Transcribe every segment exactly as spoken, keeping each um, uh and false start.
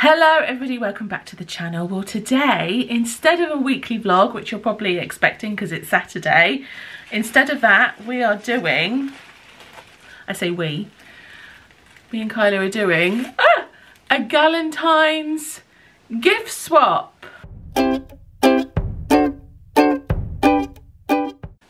Hello everybody, welcome back to the channel. Well, today, instead of a weekly vlog, which you're probably expecting because it's Saturday, instead of that we are doing, I say we, me and Khila are doing ah, a Galentine's gift swap.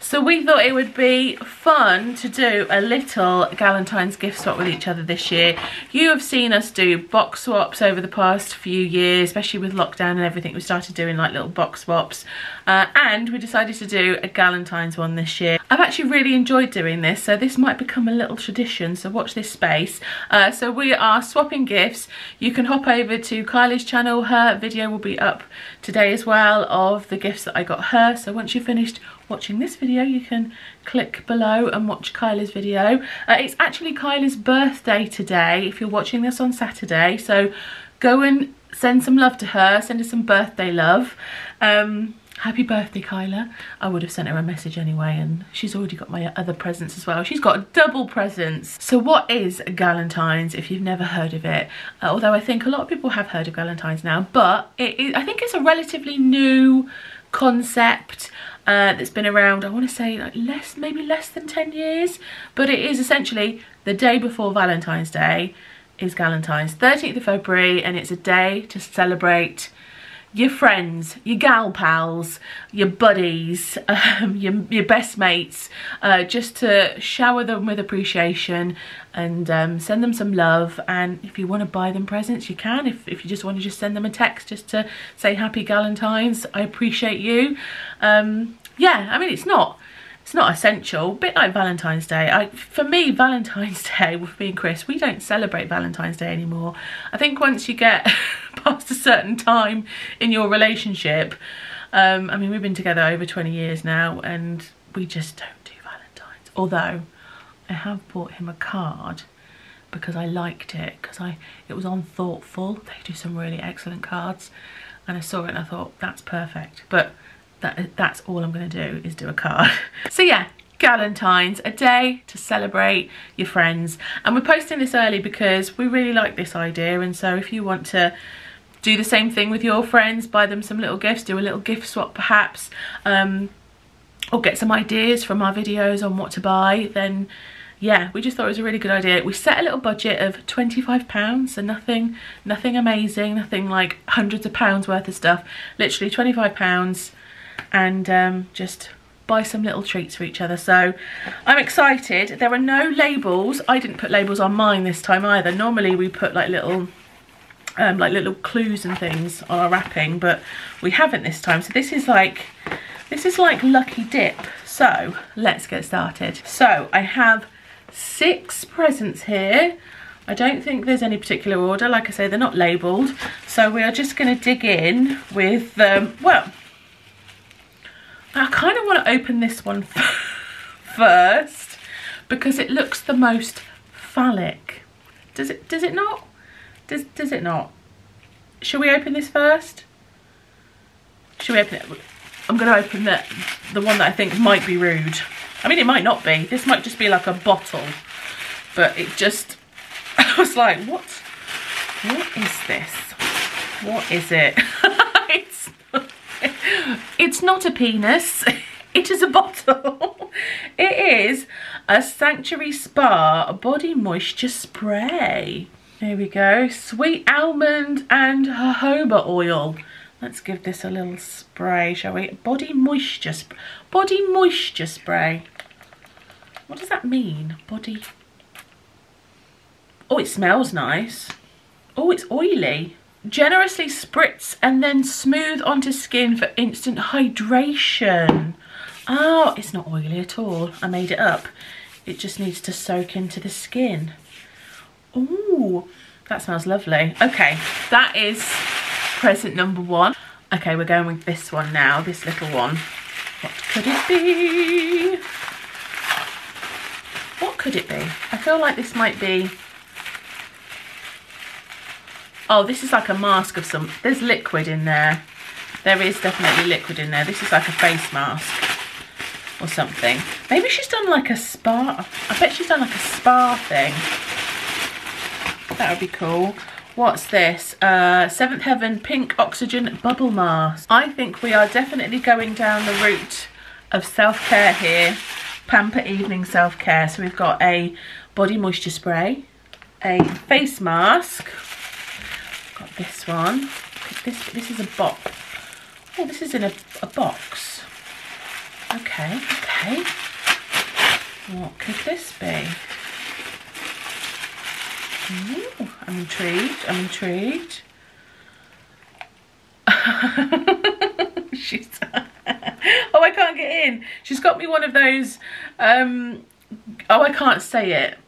So we thought it would be fun to do a little Galentine's gift swap with each other this year. You have seen us do box swaps over the past few years, especially with lockdown and everything. We started doing like little box swaps uh, and we decided to do a Galentine's one this year. I've actually really enjoyed doing this, so this might become a little tradition, so watch this space. Uh, so we are swapping gifts. You can hop over to Khila's channel. Her video will be up today as well of the gifts that I got her. So once you've finished watching this video, you can click below and watch Khila's video. Uh, it's actually Khila's birthday today if you're watching this on Saturday, so go and send some love to her, send her some birthday love. Um, happy birthday, Khila. I would have sent her a message anyway, and she's already got my other presents as well. She's got double presents. So what is Galentine's if you've never heard of it? Uh, although I think a lot of people have heard of Galentine's now, but it, it, I think it's a relatively new concept uh, that's been around, I want to say like less, maybe less than ten years, but it is essentially the day before Valentine's Day is Galentine's, thirteenth of February, and it's a day to celebrate your friends, your gal pals, your buddies, um, your, your best mates, uh, just to shower them with appreciation and um, send them some love. And if you want to buy them presents, you can. If, if you just want to just send them a text just to say happy Galentine's, I appreciate you. Um, yeah, I mean, it's not it's not essential, a bit like Valentine's Day. I, for me, Valentine's Day, with me and Chris, we don't celebrate Valentine's Day anymore. I think once you get past a certain time in your relationship, um, I mean, we've been together over twenty years now and we just don't do Valentine's. Although I have bought him a card because I liked it, because I it was on Thoughtful. They do some really excellent cards, and I saw it and I thought, that's perfect. But That, that's all I'm going to do is do a card. So yeah, Galentine's, a day to celebrate your friends. And we're posting this early because we really like this idea, and so if you want to do the same thing with your friends, buy them some little gifts, do a little gift swap perhaps, um, or get some ideas from our videos on what to buy, then yeah, we just thought it was a really good idea. We set a little budget of twenty-five pounds, so nothing, nothing amazing, nothing like hundreds of pounds worth of stuff, literally twenty-five pounds. And um, just buy some little treats for each other. So I'm excited. There are no labels. I didn't put labels on mine this time either. Normally we put like little um, like little clues and things on our wrapping, but we haven't this time. So this is like this is like lucky dip. So let's get started. So I have six presents here. I don't think there's any particular order. Like I say, they're not labeled. So we are just going to dig in with um, well. I kind of want to open this one first because it looks the most phallic. Does it? Does it not? Does Does it not? Shall we open this first? Shall we open it? I'm going to open the the one that I think might be rude. I mean, it might not be. This might just be like a bottle, but it just. I was like, what? What is this? What is it? It's not. It's not a penis, it is a bottle. It is a Sanctuary Spa body moisture spray. There we go, sweet almond and jojoba oil. Let's give this a little spray, shall we? Body moisture, sp body moisture spray. What does that mean, body? Oh, it smells nice. Oh, it's oily. Generously spritz and then smooth onto skin for instant hydration. Oh, it's not oily at all. I made it up. It just needs to soak into the skin. Ooh, that smells lovely. Okay, that is present number one. Okay, we're going with this one now, this little one. What could it be? What could it be? I feel like this might be... Oh, this is like a mask of some... There's liquid in there. There is definitely liquid in there. This is like a face mask or something. Maybe she's done like a spa... I bet she's done like a spa thing. That would be cool. What's this? Uh, Seventh Heaven Pink Oxygen Bubble Mask. I think we are definitely going down the route of self-care here. Pamper Evening Self-Care. So we've got a body moisture spray, a face mask. Got this one. This, this is a box. Oh, this is in a, a box. Okay, okay. What could this be? Ooh, I'm intrigued, I'm intrigued. She's oh, I can't get in. She's got me one of those, um, oh, I can't say it.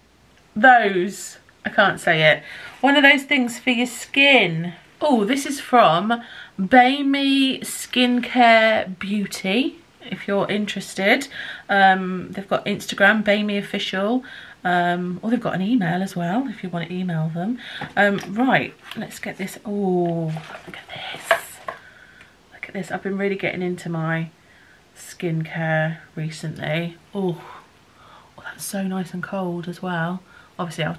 Those, I can't say it. One of those things for your skin. Oh, this is from BAMY Skincare Beauty, if you're interested. Um, they've got Instagram, BAMY Official. Um, or they've got an email as well, if you want to email them. Um, right, let's get this. Oh, look at this. Look at this. I've been really getting into my skincare recently. Oh, oh that's so nice and cold as well. Obviously, I'll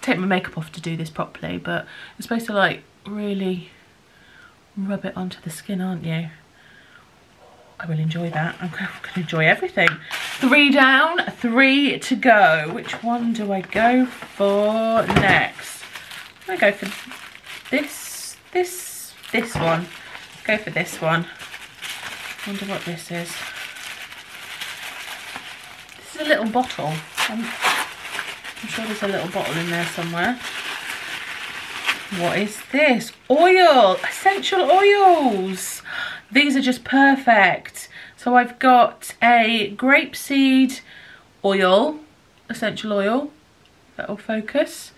take my makeup off to do this properly, but you're supposed to, like, really rub it onto the skin, aren't you? I will enjoy that. I'm going to enjoy everything. Three down, three to go. Which one do I go for next? I'm going to go for this, this, this one. Go for this one. I wonder what this is. This is a little bottle. I'm, I'm sure there's a little bottle in there somewhere. What is this? Oil, essential oils. These are just perfect. So I've got a grapeseed oil, essential oil, that'll focus,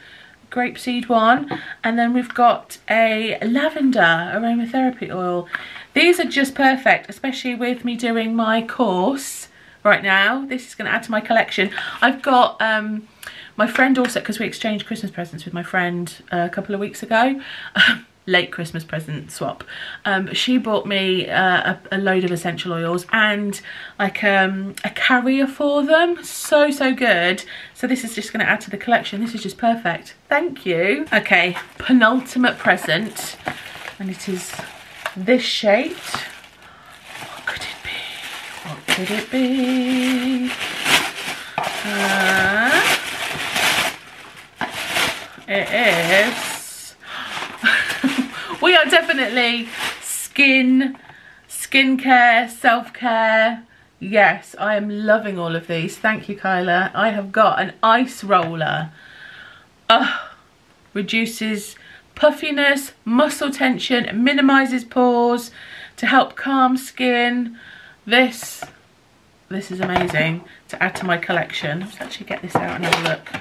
grapeseed one, and then we've got a lavender aromatherapy oil. These are just perfect, especially with me doing my course right now. This is going to add to my collection. I've got um, my friend also, because we exchanged Christmas presents with my friend a couple of weeks ago. Late Christmas present swap. Um, she bought me uh, a, a load of essential oils and like um, a carrier for them. So, so good. So this is just going to add to the collection. This is just perfect. Thank you. Okay, penultimate present. And it is this shape. What could it be? What could it be? Uh, it is... We are definitely skin, skincare, self-care. Yes, I am loving all of these. Thank you, Khila. I have got an ice roller. Ugh, reduces puffiness, muscle tension, minimises pores to help calm skin. This, this is amazing to add to my collection. Let's actually get this out and have a look.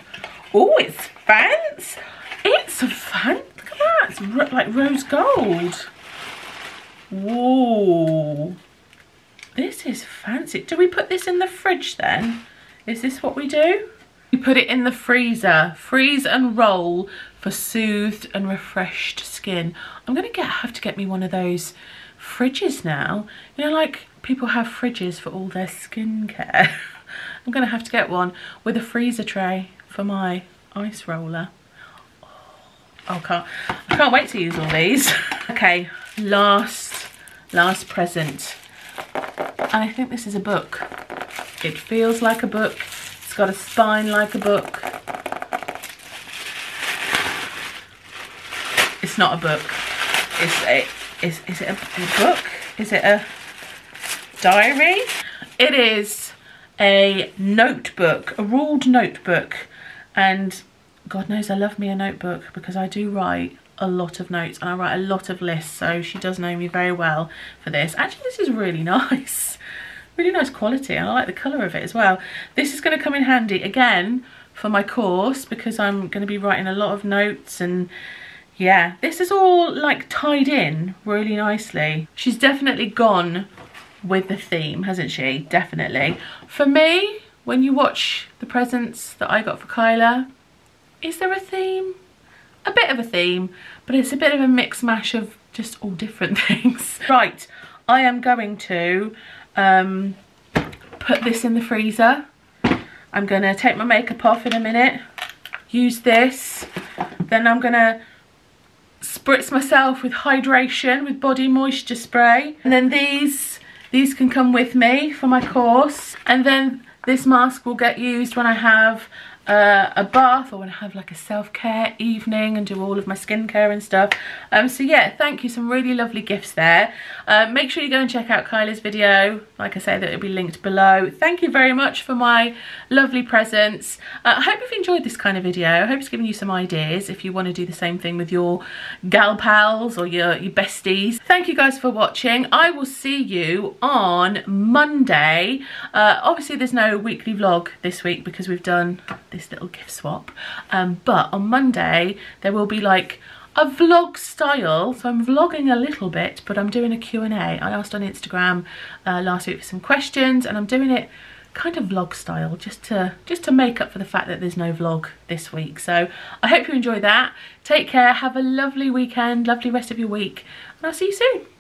Oh, it's fancy. It's fancy. It's like rose gold. Whoa. This is fancy. Do we put this in the fridge then? Is this what we do? We put it in the freezer. Freeze and roll for soothed and refreshed skin. I'm going to get have to get me one of those fridges now. You know, like people have fridges for all their skincare. I'm going to have to get one with a freezer tray for my ice roller. Oh, can't, I can't wait to use all these. Okay, last, last present. And I think this is a book. It feels like a book. It's got a spine like a book. It's not a book. It's a, is, is it a, a book? Is it a diary? It is a notebook, a ruled notebook. And God knows I love me a notebook because I do write a lot of notes and I write a lot of lists, so she does know me very well for this. Actually, this is really nice. Really nice quality, and I like the colour of it as well. This is going to come in handy again for my course because I'm going to be writing a lot of notes, and yeah, this is all like tied in really nicely. She's definitely gone with the theme, hasn't she? Definitely. For me, when you watch the presents that I got for Khila, is there a theme? A bit of a theme, but it's a bit of a mix mash of just all different things. Right, I am going to um, put this in the freezer. I'm going to take my makeup off in a minute, use this, then I'm going to spritz myself with hydration, with body moisture spray. And then these, these can come with me for my course. And then this mask will get used when I have uh, a bath, or when I have like a self-care evening and do all of my skincare and stuff. Um, so yeah, thank you, some really lovely gifts there. Uh, make sure you go and check out Khila's video. Like I say, that will be linked below. Thank you very much for my lovely presents. Uh, I hope you've enjoyed this kind of video. I hope it's given you some ideas if you want to do the same thing with your gal pals or your, your besties. Thank you guys for watching. I will see you on Monday. Uh, obviously there's no weekly vlog this week because we've done this little gift swap, um but on Monday there will be like a vlog style, so I'm vlogging a little bit, but I'm doing a Q and A. I asked on Instagram uh, last week for some questions, and I'm doing it kind of vlog style just to just to make up for the fact that there's no vlog this week. So I hope you enjoy that. Take care, have a lovely weekend, lovely rest of your week, and I'll see you soon.